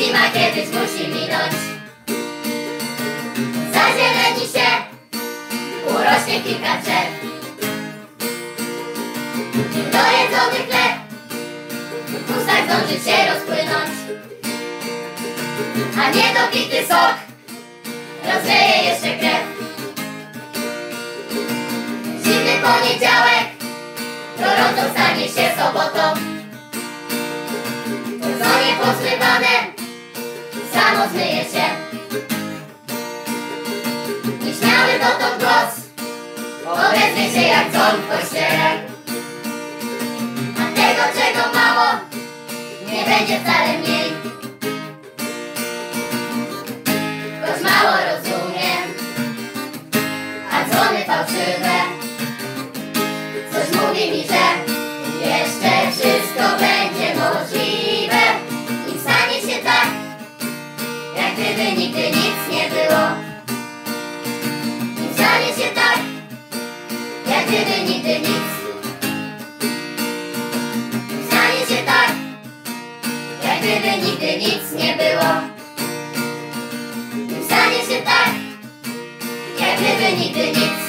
zima kiedyś musi minąć. Zazieleni się, urośnie kilka drzew. Dojedzony chleb w ustach zdąży się rozpłynąć, a niedopity sok rozleje jeszcze krew. Zimny poniedziałek gorącą stanie się sobotą. Pozmywane samo zmyje się. Nieśmiały dotąd głos odezwie się jak dzwon w kościele. A tego, czego mało, nie będzie wcale mniej. Choć mało rozumiem, a dzwony fałszywe coś mówi mi, że jeszcze wszystko będzie możliwe. Nim stanie się tak, jak gdyby nigdy nic nie było. Nim stanie się tak, jak gdyby nigdy nic. Nim stanie się tak, jak gdyby nigdy nic nie było. Nim stanie się tak, jak gdyby nigdy nic.